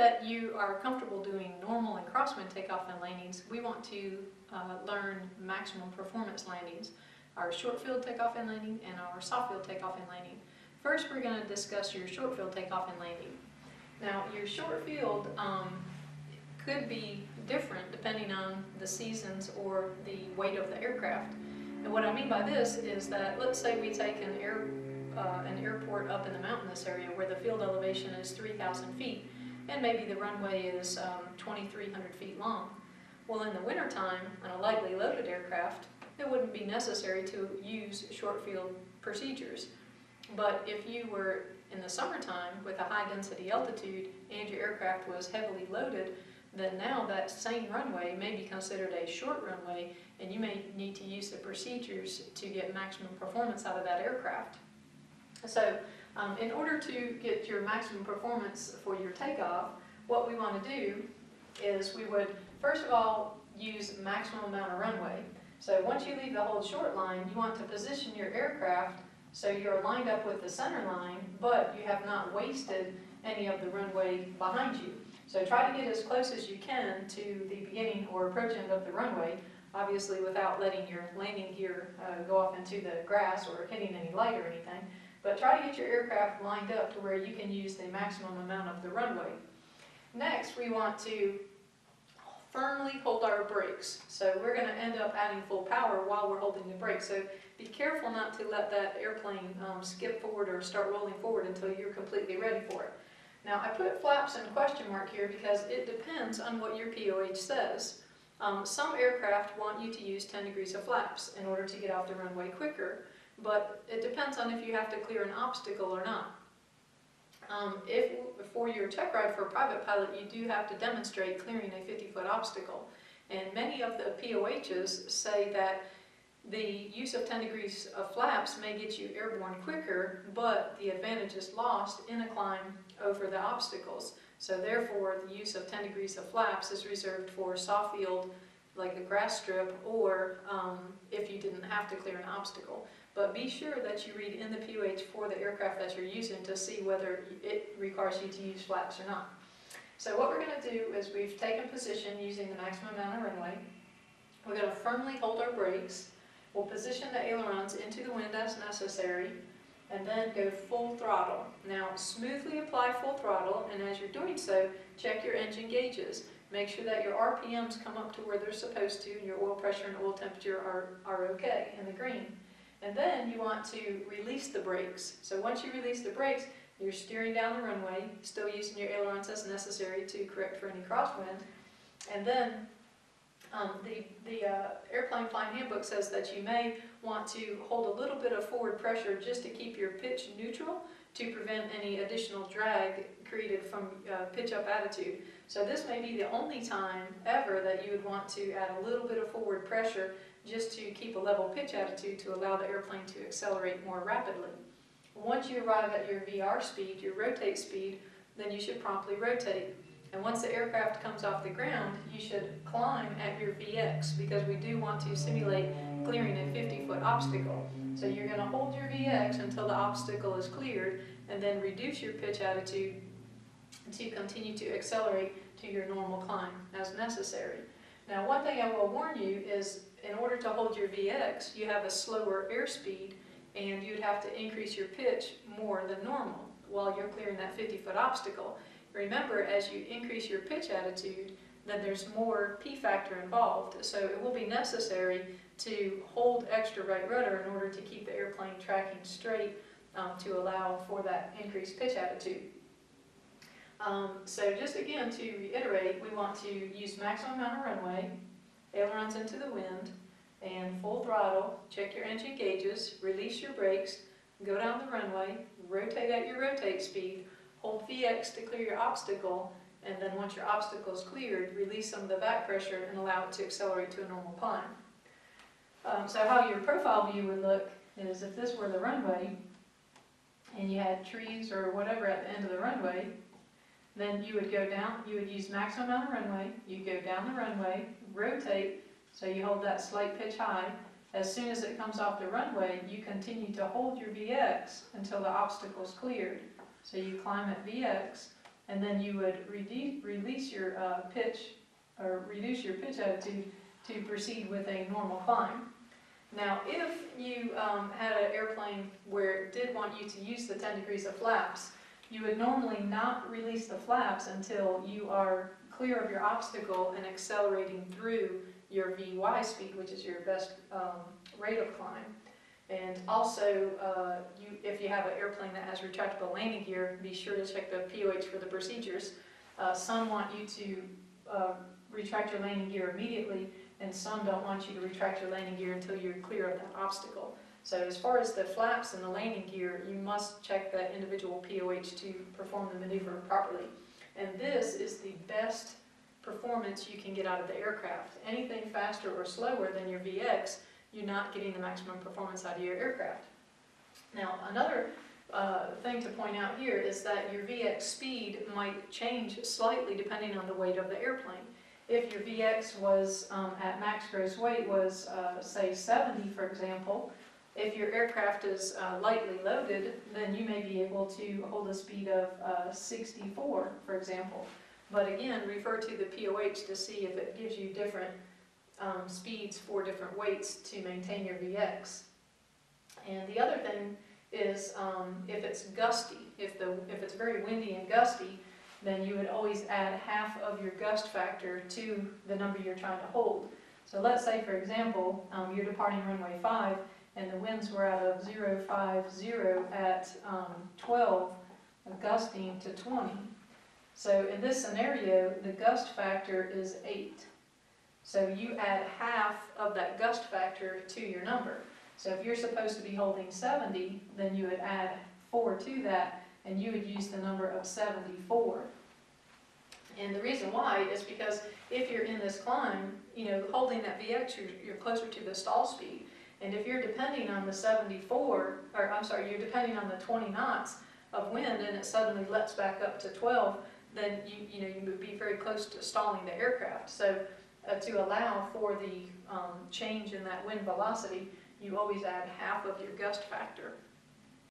that you are comfortable doing normal and crosswind takeoff and landings, we want to learn maximum performance landings, our short field takeoff and landing and our soft field takeoff and landing. First, we're going to discuss your short field takeoff and landing. Now, your short field could be different depending on the seasons or the weight of the aircraft. And what I mean by this is that, let's say we take an airport up in the mountainous area where the field elevation is 3,000 feet and maybe the runway is 2,300 feet long. Well, in the wintertime, on a lightly loaded aircraft, it wouldn't be necessary to use short field procedures. But if you were in the summertime with a high density altitude and your aircraft was heavily loaded, then now that same runway may be considered a short runway and you may need to use the procedures to get maximum performance out of that aircraft. So in order to get your maximum performance for your takeoff, what we want to do is we would first of all use maximum amount of runway. So once you leave the hold short line, you want to position your aircraft so you're lined up with the center line, but you have not wasted any of the runway behind you. So try to get as close as you can to the beginning or approach end of the runway, obviously without letting your landing gear go off into the grass or hitting any light or anything. But try to get your aircraft lined up to where you can use the maximum amount of the runway. Next, we want to firmly hold our brakes. So we're going to end up adding full power while we're holding the brakes. So be careful not to let that airplane skip forward or start rolling forward until you're completely ready for it. Now, I put flaps in question mark here because it depends on what your POH says. Some aircraft want you to use 10 degrees of flaps in order to get off the runway quicker, but it depends on if you have to clear an obstacle or not. If for your check ride for a private pilot, you do have to demonstrate clearing a 50-foot obstacle. And many of the POHs say that the use of 10 degrees of flaps may get you airborne quicker, but the advantage is lost in a climb over the obstacles. So therefore, the use of 10 degrees of flaps is reserved for soft field, like a grass strip, or if you didn't have to clear an obstacle. But be sure that you read in the POH for the aircraft that you're using to see whether it requires you to use flaps or not. So what we're going to do is we've taken position using the maximum amount of runway. We're going to firmly hold our brakes. We'll position the ailerons into the wind as necessary, and then go full throttle. Now, smoothly apply full throttle, and as you're doing so, check your engine gauges. Make sure that your RPMs come up to where they're supposed to, and your oil pressure and oil temperature are okay in the green. And then you want to release the brakes. So once you release the brakes, you're steering down the runway, still using your ailerons as necessary to correct for any crosswind. And then the airplane flying handbook says that you may want to hold a little bit of forward pressure just to keep your pitch neutral to prevent any additional drag created from pitch up attitude. So this may be the only time ever that you would want to add a little bit of forward pressure just to keep a level pitch attitude to allow the airplane to accelerate more rapidly. Once you arrive at your VR speed, your rotate speed, then you should promptly rotate. And once the aircraft comes off the ground, you should climb at your VX, because we do want to simulate clearing a 50-foot obstacle. So you're going to hold your VX until the obstacle is cleared, and then reduce your pitch attitude to continue to accelerate to your normal climb as necessary. Now, one thing I will warn you is, in order to hold your VX, you have a slower airspeed, and you'd have to increase your pitch more than normal while you're clearing that 50-foot obstacle. Remember, as you increase your pitch attitude, then there's more P factor involved, so it will be necessary to hold extra right rudder in order to keep the airplane tracking straight to allow for that increased pitch attitude. So just again to reiterate, we want to use maximum amount of runway, ailerons into the wind, and full throttle, check your engine gauges, release your brakes, go down the runway, rotate at your rotate speed, hold VX to clear your obstacle, and then once your obstacle is cleared, release some of the back pressure and allow it to accelerate to a normal climb. So how your profile view would look is if this were the runway, and you had trees or whatever at the end of the runway, then you would go down, you would use maximum amount of runway, you go down the runway, rotate, so you hold that slight pitch high. As soon as it comes off the runway, you continue to hold your VX until the obstacle is cleared. So you climb at VX, and then you would release your pitch, or reduce your pitch attitude to proceed with a normal climb. Now, if you had an airplane where it did want you to use the 10 degrees of flaps, you would normally not release the flaps until you are clear of your obstacle and accelerating through your VY speed, which is your best rate of climb. And also, if you have an airplane that has retractable landing gear, be sure to check the POH for the procedures. Some want you to retract your landing gear immediately, and some don't want you to retract your landing gear until you're clear of that obstacle. So as far as the flaps and the landing gear, you must check that individual POH to perform the maneuver properly. And this is the best performance you can get out of the aircraft. Anything faster or slower than your VX, you're not getting the maximum performance out of your aircraft. Now, another thing to point out here is that your VX speed might change slightly depending on the weight of the airplane. If your VX was at max gross weight was, say, 70, for example, if your aircraft is lightly loaded, then you may be able to hold a speed of 64, for example. But again, refer to the POH to see if it gives you different speeds for different weights to maintain your VX. And the other thing is if it's gusty, if it's very windy and gusty, then you would always add half of your gust factor to the number you're trying to hold. So let's say, for example, you're departing runway 5 and the winds were out of 050 at 12, gusting to 20. So in this scenario, the gust factor is 8. So you add half of that gust factor to your number. So if you're supposed to be holding 70, then you would add 4 to that, and you would use the number of 74. And the reason why is because if you're in this climb, you know, holding that VX, you're closer to the stall speed. And if you're depending on the 74, or I'm sorry, you're depending on the 20 knots of wind, and it suddenly lets back up to 12, then you would be very close to stalling the aircraft. So to allow for the change in that wind velocity, you always add half of your gust factor.